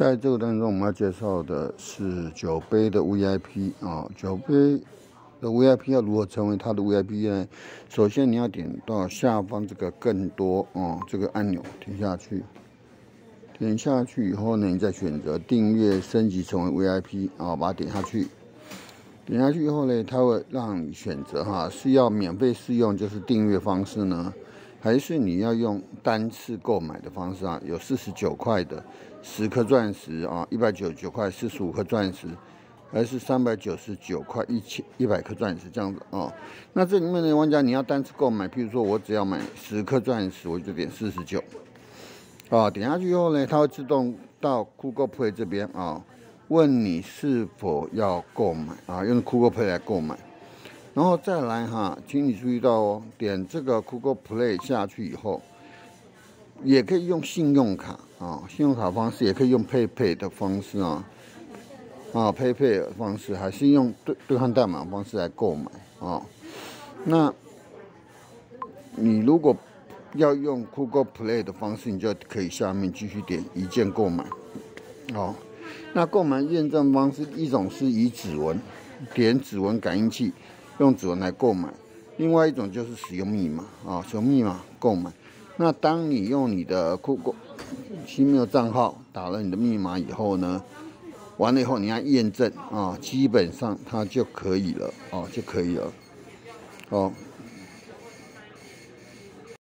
在这个当中，我们要介绍的是酒杯的 VIP 啊，酒杯的 VIP 要如何成为它的 VIP 呢？首先你要点到下方这个更多啊这个按钮，点下去。点下去以后呢，你再选择订阅升级成为 VIP 啊，把它点下去。点下去以后呢，它会让你选择哈，是要免费试用就是订阅方式呢？ 还是你要用单次购买的方式啊，有49块的10颗钻石啊，199块45颗钻石，还是399块100颗钻石这样子啊？那这里面的玩家你要单次购买，譬如说我只要买10颗钻石，我就点49啊，点下去以后呢，它会自动到 Google Play 这边啊，问你是否要购买啊，用 Google Play 来购买。 然后再来哈，请你注意到哦，点这个 Google Play 下去以后，也可以用信用卡啊，信用卡方式也可以用 PayPay 的方式啊，PayPay 的方式还是用兑换代码方式来购买啊。那你如果要用 Google Play 的方式，你就可以下面继续点一键购买。哦，那购买验证方式一种是以指纹，点指纹感应器。 用指纹来购买，另外一种就是使用密码啊，使用密码购买。那当你用你的 Google Gmail 账号打了你的密码以后呢，完了以后你按验证啊，基本上它就可以了哦，就可以了哦。